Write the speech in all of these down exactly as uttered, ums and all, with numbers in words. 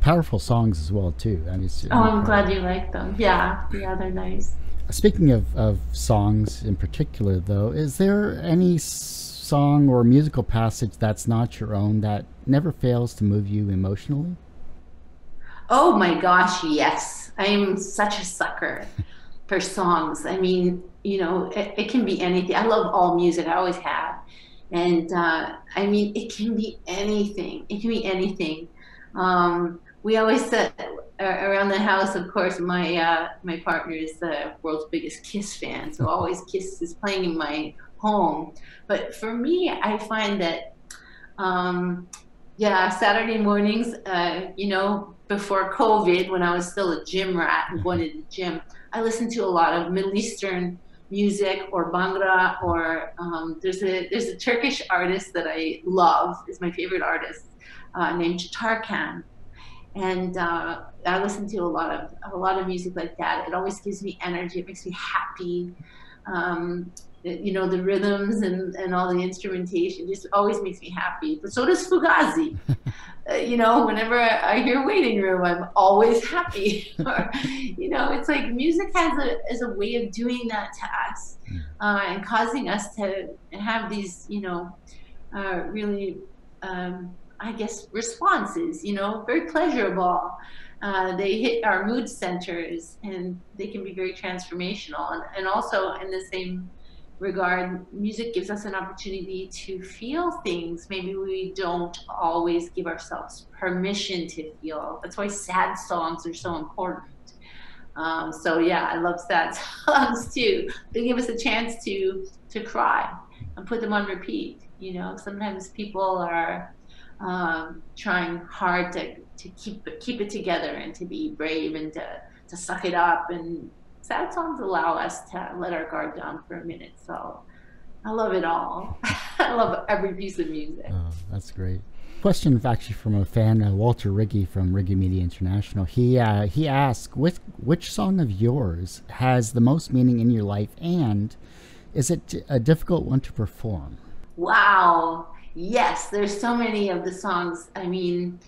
Powerful songs as well too. I mean, it's, oh, I'm glad you like them. Yeah, yeah, they're nice. Speaking of, of songs in particular though, is there any song or musical passage that's not your own that never fails to move you emotionally? Oh my gosh, yes. I'm such a sucker for songs. I mean, you know, it, it can be anything. I love all music, I always have. And uh, I mean, it can be anything. It can be anything. Um, we always said uh, around the house, of course, my uh, my partner is the world's biggest KISS fan, so always KISS is playing in my home. But for me, I find that, um, yeah, Saturday mornings, uh, you know, before COVID, when I was still a gym rat and going to the gym, I listened to a lot of Middle Eastern music or Bhangra, or um, there's a there's a Turkish artist that I love, is my favorite artist, uh, named Tarkan, and uh, I listen to a lot of a lot of music like that. It always gives me energy. It makes me happy. Um, it, you know, the rhythms and and all the instrumentation just always makes me happy. But so does Fugazi. uh, you know, whenever I, I hear Waiting Room, I'm always happy. Or, you know, it's like music has a is a way of doing that to us, uh, and causing us to have these, you know, uh, really. Um, I guess responses, you know, very pleasurable. Uh, they hit our mood centers and they can be very transformational. And, and also in the same regard, music gives us an opportunity to feel things maybe we don't always give ourselves permission to feel. That's why sad songs are so important. Um, so yeah, I love sad songs too. They give us a chance to, to cry and put them on repeat. You know, sometimes people are Um, trying hard to, to keep, keep it together and to be brave and to, to suck it up. And sad songs allow us to let our guard down for a minute. So I love it all. I love every piece of music. Oh, that's great. Question actually from a fan, uh, Walter Riggie from Riggie Media International. He, uh, he asked, which, which song of yours has the most meaning in your life, and is it a difficult one to perform? Wow. Yes, there's so many of the songs. I mean,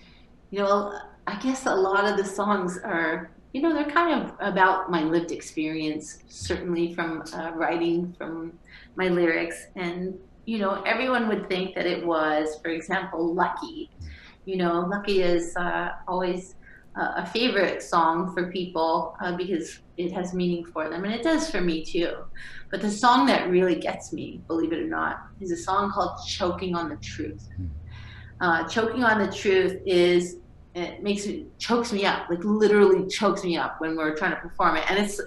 you know, I guess a lot of the songs are, you know, they're kind of about my lived experience, certainly from uh, writing, from my lyrics. And, you know, everyone would think that it was, for example, Lucky. You know, Lucky is uh, always uh, a favorite song for people uh, because it has meaning for them, and it does for me too. But the song that really gets me, believe it or not, is a song called Choking on the Truth. Uh, Choking on the Truth is, it makes me, chokes me up, like literally chokes me up when we're trying to perform it. And it's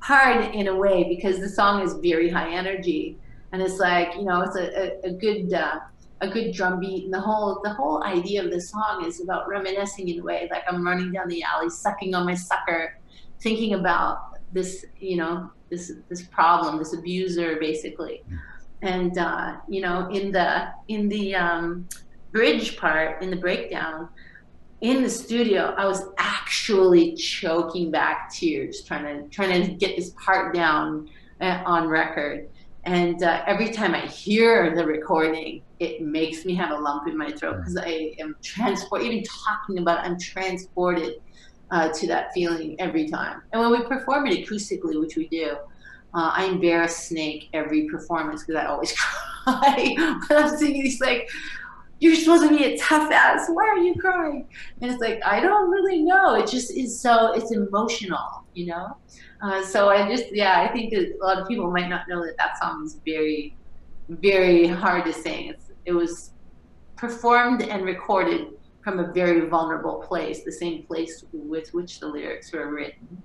hard in a way because the song is very high energy. And it's like, you know, it's a, a, a good, uh, a good drum beat, and the whole the whole idea of the song is about reminiscing in a way, like I'm running down the alley, sucking on my sucker, thinking about this, you know, this this problem, this abuser, basically. And uh, you know, in the in the um, bridge part, in the breakdown, in the studio, I was actually choking back tears, trying to trying to get this part down uh, on record. And uh, every time I hear the recording, it makes me have a lump in my throat because I am transported, even talking about it, I'm transported uh, to that feeling every time. And when we perform it acoustically, which we do, uh, I embarrass Snake every performance because I always cry when I'm singing. He's like, you're supposed to be a tough ass, why are you crying? And it's like, I don't really know. It just is so, it's emotional, you know? Uh, so I just, yeah, I think a lot of people might not know that that song is very, very hard to sing. It's, it was performed and recorded from a very vulnerable place, the same place with which the lyrics were written.